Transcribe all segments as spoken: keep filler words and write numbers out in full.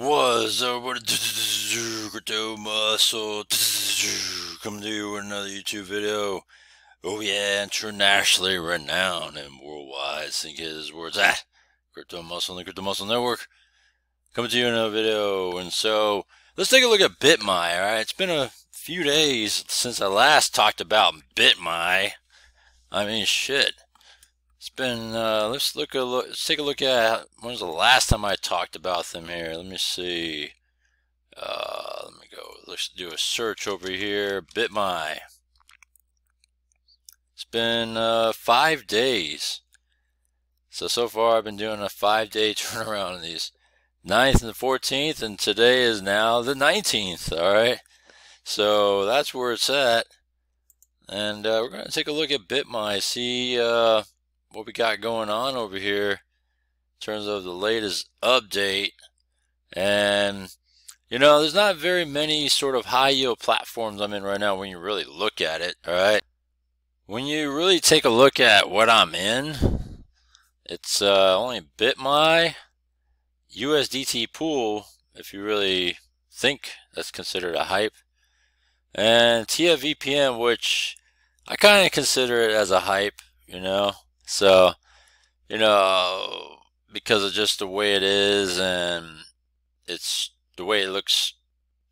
What's up, Crypto Muscle? Coming to you with another YouTube video. Oh yeah, internationally renowned and worldwide. I think is where it's at. Crypto Muscle and the Crypto Muscle Network. Coming to you in another video. And so, let's take a look at BitMai, alright? It's been a few days since I last talked about BitMai. I mean, shit. It's been, uh, let's look a look, let's take a look at, when was the last time I talked about them here? Let me see, uh, let me go, let's do a search over here, BitMai. It's been, uh, five days. So, so far I've been doing a five day turnaround on these, ninth and the fourteenth, and today is now the nineteenth, alright? So, that's where it's at, and, uh, we're gonna take a look at BitMai, see, uh, what we got going on over here in terms of the latest update. And you know, there's not very many sort of high yield platforms I'm in right now when you really look at it. All right, when you really take a look at what I'm in, it's uh, only BitMai, U S D T pool, if you really think that's considered a hype, and T F V P N, which I kind of consider it as a hype, you know. So, you know, because of just the way it is, and it's the way it looks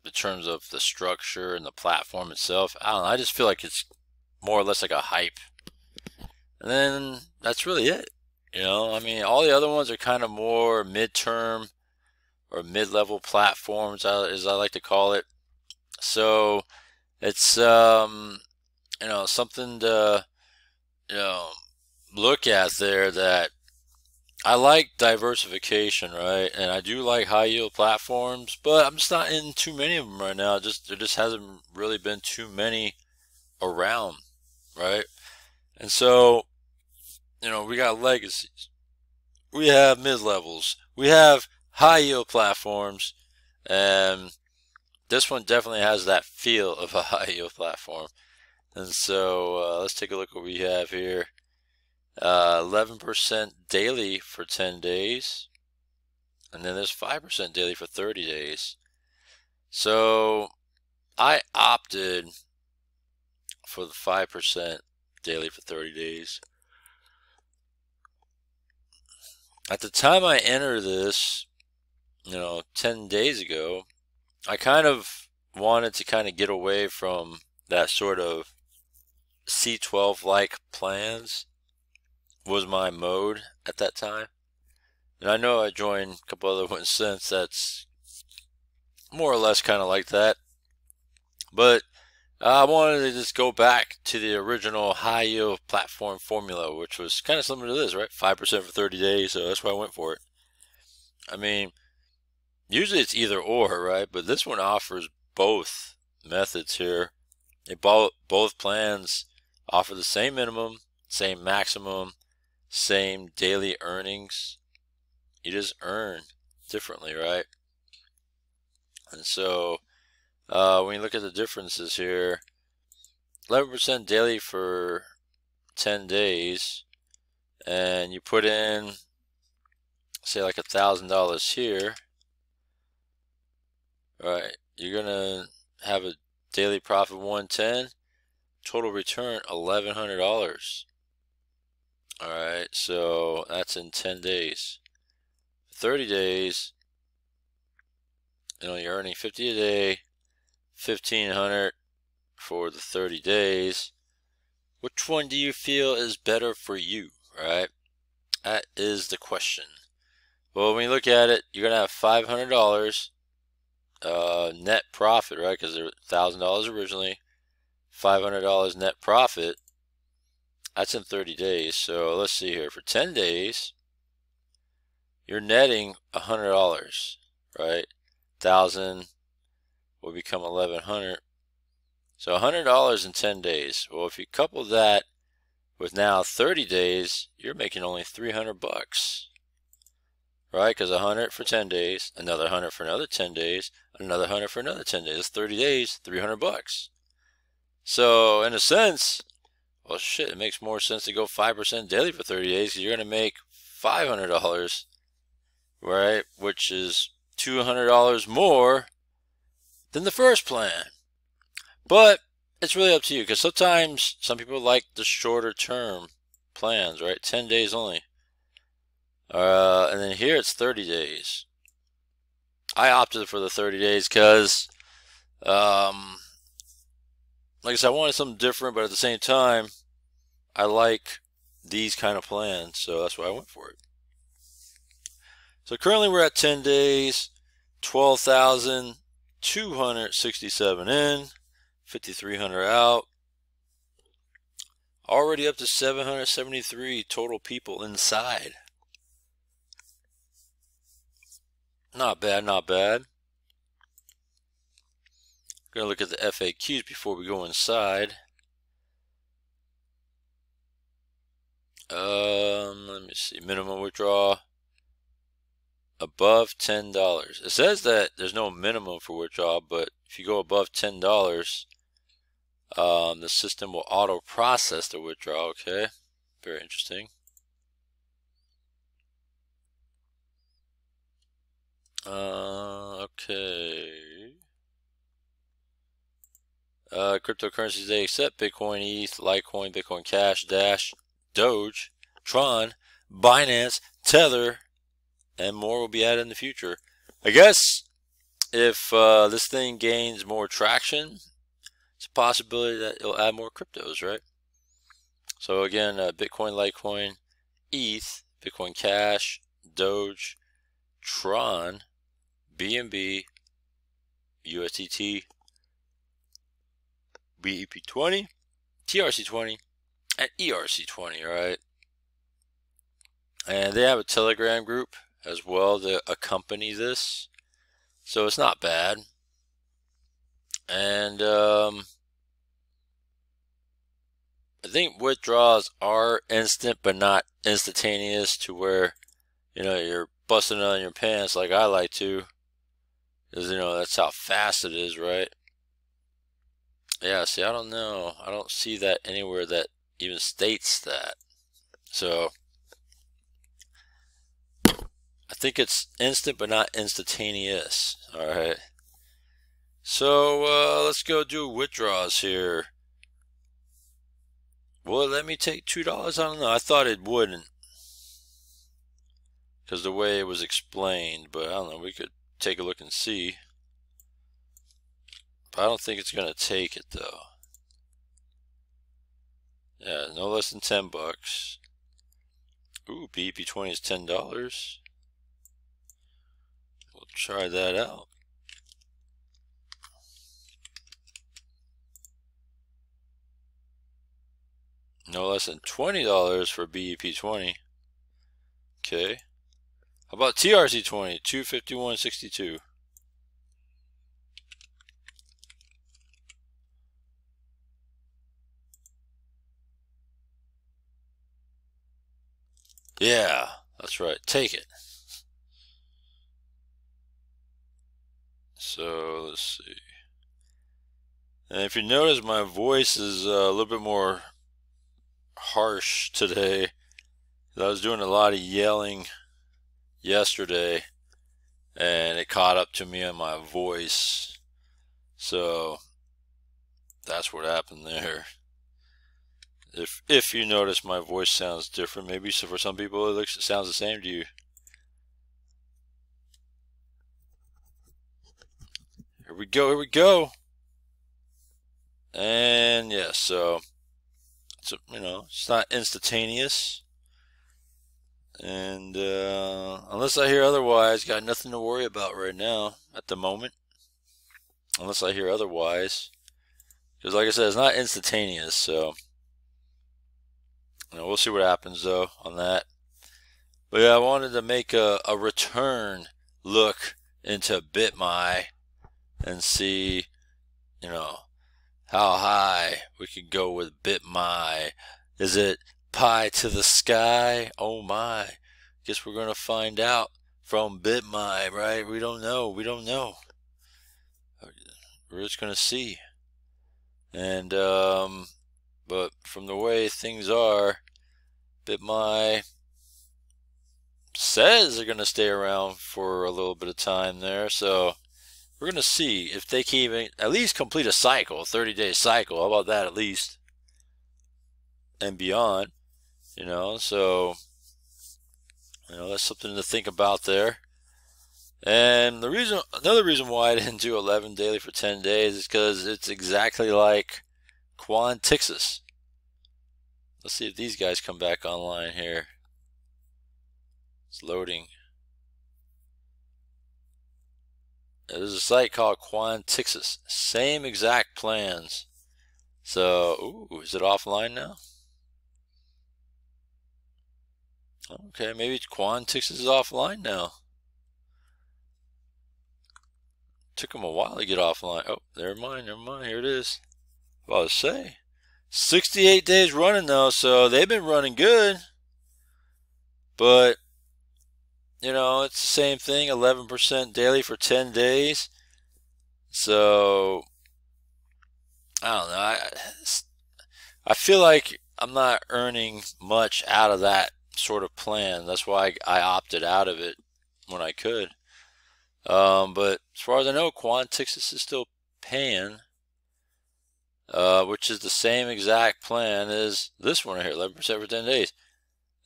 in terms of the structure and the platform itself, I don't know, I just feel like it's more or less like a hype. And then that's really it. You know, I mean, all the other ones are kind of more midterm or mid-level platforms, as I like to call it. So it's, um, you know, something to, you know, look at there. That I like diversification, right? And I do like high yield platforms, but I'm just not in too many of them right now. Just there just hasn't really been too many around, right? And so, you know, we got legacies, we have mid levels, we have high yield platforms, and this one definitely has that feel of a high yield platform. And so uh, let's take a look what we have here. Uh, eleven percent daily for ten days, and then there's five percent daily for thirty days. So I opted for the five percent daily for thirty days. At the time I entered this, you know, ten days ago, I kind of wanted to kind of get away from that sort of C twelve like plans. Was my mode at that time, and I know I joined a couple other ones since that's more or less kind of like that, but I wanted to just go back to the original high yield platform formula, which was kind of similar to this, right? Five percent for thirty days. So that's why I went for it. I mean, usually it's either or, right? But this one offers both methods here. They both both plans offer the same minimum, same maximum, same daily earnings. You just earn differently, right? And so uh, when you look at the differences here, eleven percent daily for ten days, and you put in say like a thousand dollars here, right? You're gonna have a daily profit one ten, total return eleven hundred dollars. Alright, so that's in ten days. thirty days, you know, you're earning fifty a day, fifteen hundred for the thirty days. Which one do you feel is better for you, right? That is the question. Well, when you look at it, you're going to have five hundred dollars uh, net profit, right? Because they're one thousand dollars originally. five hundred dollars net profit. That's in thirty days. So let's see here. For ten days, you're netting one hundred dollars, right? one thousand will become eleven hundred. So one hundred dollars in ten days. Well, if you couple that with now thirty days, you're making only three hundred bucks, right? Because one hundred for ten days, another one hundred for another ten days, another one hundred for another ten days. That's thirty days, three hundred bucks. So in a sense, well, shit, it makes more sense to go five percent daily for thirty days, because you're going to make five hundred dollars, right? Which is two hundred dollars more than the first plan. But it's really up to you, because sometimes some people like the shorter term plans, right? ten days only. Uh, and then here it's thirty days. I opted for the thirty days because, um, like I said, I wanted something different, but at the same time, I like these kind of plans, so that's why I went for it. So currently we're at ten days, twelve thousand two hundred sixty-seven in, fifty-three hundred out. Already up to seven hundred seventy-three total people inside. Not bad, not bad. Gonna look at the F A Qs before we go inside. Um, let me see. Minimum withdrawal above ten dollars. It says that there's no minimum for withdrawal, but if you go above ten dollars, um, the system will auto process the withdrawal. Okay, very interesting. Uh, okay. Uh, cryptocurrencies they accept: Bitcoin, E T H, Litecoin, Bitcoin Cash, Dash, Doge, Tron, Binance, Tether, and more will be added in the future. I guess if uh, this thing gains more traction, it's a possibility that it'll add more cryptos, right? So again, uh, Bitcoin, Litecoin, E T H, Bitcoin Cash, Doge, Tron, B N B, U S D T, B E P twenty, T R C twenty, and E R C twenty, right? And they have a Telegram group as well to accompany this, so it's not bad. And um, I think withdrawals are instant but not instantaneous to where, you know, you're busting on your pants like I like to, because, you know, that's how fast it is, right? Yeah, see, I don't know. I don't see that anywhere that even states that. So I think it's instant but not instantaneous. All right. So uh, let's go do withdrawals here. Will it let me take two dollars? I don't know. I thought it wouldn't, because the way it was explained, but I don't know. We could take a look and see. But I don't think it's going to take it, though. Yeah, no less than ten bucks. Ooh, B E P twenty is ten dollars. We'll try that out. No less than twenty dollars for B E P twenty. Okay. How about T R C twenty, two fifty-one sixty-two? Yeah, that's right. Take it. So, let's see. And if you notice, my voice is a little bit more harsh today. I was doing a lot of yelling yesterday, and it caught up to me on my voice, so that's what happened there. If if you notice, my voice sounds different. Maybe so for some people it looks it sounds the same to you. Here we go, here we go. And yes, yeah, so it's a, you know, it's not instantaneous. And uh, unless I hear otherwise, got nothing to worry about right now at the moment. Unless I hear otherwise, because like I said, it's not instantaneous. So you know, we'll see what happens though on that. But yeah, I wanted to make a, a return look into BitMai and see, you know, how high we could go with BitMai. Is it pie to the sky? Oh my, guess we're gonna find out from BitMai, right? We don't know, we don't know. We're just gonna see. And um but from the way things are, BitMai says they're going to stay around for a little bit of time there. So we're going to see if they can even at least complete a cycle, a thirty day cycle. How about that at least? And beyond, you know, so, you know, that's something to think about there. And the reason, another reason why I didn't do eleven daily for ten days is because it's exactly like Quantixus. Let's see if these guys come back online here. It's loading. There's a site called Quantixus. Same exact plans. So, ooh, is it offline now? Okay, maybe Quantixus is offline now. Took them a while to get offline. Oh, never mind, never mind. Here it is. I was about to say, sixty-eight days running though, so they've been running good. But you know, it's the same thing. eleven percent daily for ten days. So I don't know. I I feel like I'm not earning much out of that sort of plan. That's why I, I opted out of it when I could. Um, but as far as I know, Quantixus is still paying, uh, which is the same exact plan as this one right here, eleven percent for ten days.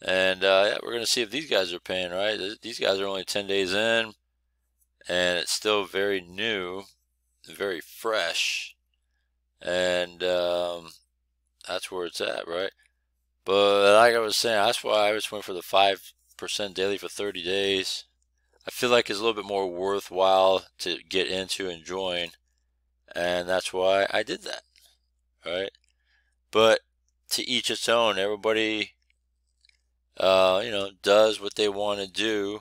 And uh, yeah, we're going to see if these guys are paying, right? These guys are only ten days in, and it's still very new, very fresh. And um, that's where it's at, right? But like I was saying, that's why I just went for the five percent daily for thirty days. I feel like it's a little bit more worthwhile to get into and join, and that's why I did that, right? But to each its own. Everybody, uh, you know, does what they want to do.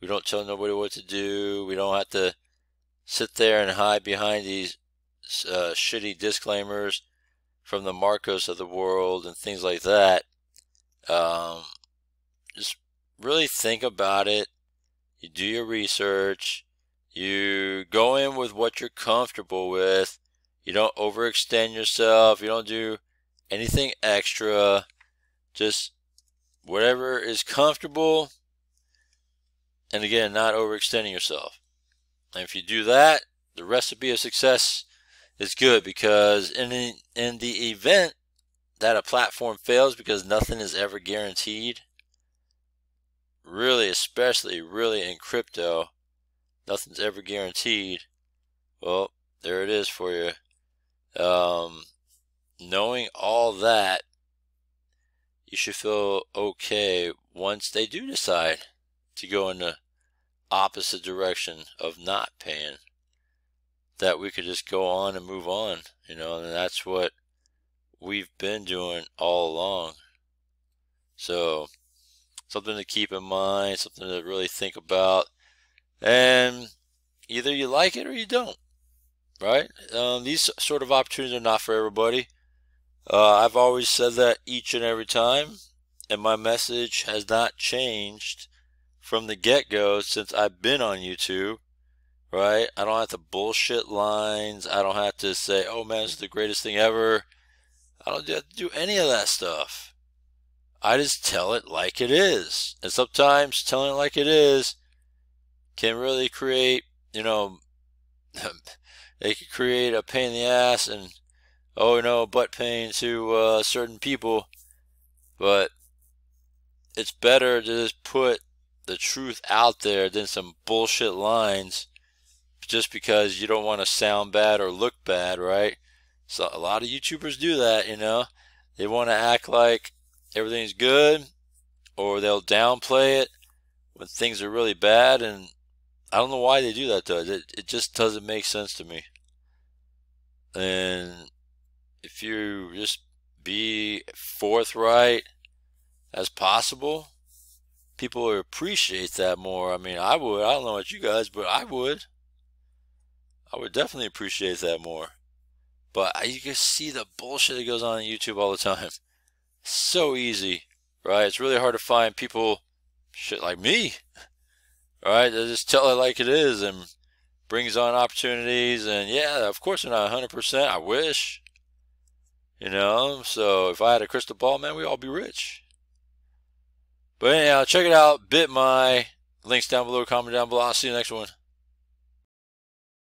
We don't tell nobody what to do. We don't have to sit there and hide behind these uh, shitty disclaimers from the Marcos of the world and things like that. Um, just really think about it. You do your research, you go in with what you're comfortable with, you don't overextend yourself, you don't do anything extra, just whatever is comfortable, and again, not overextending yourself. And if you do that, the recipe of success is good, because in the, in the event that a platform fails, because nothing is ever guaranteed, really, especially really in crypto, nothing's ever guaranteed. Well, there it is for you. Um, knowing all that, you should feel okay once they do decide to go in the opposite direction of not paying, that we could just go on and move on, you know, and that's what we've been doing all along. So something to keep in mind, something to really think about. And either you like it or you don't, right? Um, these sort of opportunities are not for everybody. Uh, I've always said that each and every time, and my message has not changed from the get-go since I've been on YouTube, right? I don't have to bullshit lines. I don't have to say, oh man, this is the greatest thing ever. I don't have to do any of that stuff. I just tell it like it is. And sometimes telling it like it is can really create, you know, it can create a pain in the ass and, oh, you know, butt pain to uh, certain people. But it's better to just put the truth out there than some bullshit lines just because you don't want to sound bad or look bad, right? So a lot of YouTubers do that, you know. They want to act like everything's good, or they'll downplay it when things are really bad, and I don't know why they do that though. It, it just doesn't make sense to me. And if you just be forthright as possible, people will appreciate that more. I mean, I would. I don't know about you guys, but I would. I would definitely appreciate that more. But you can see the bullshit that goes on on YouTube all the time. So easy, right? It's really hard to find people shit like me, right? They just tell it like it is and brings on opportunities. And yeah, of course they're not one hundred percent. I wish, you know. So if I had a crystal ball, man, we'd all be rich. But anyhow, check it out. BitMai. Links down below. Comment down below. I'll see you next one.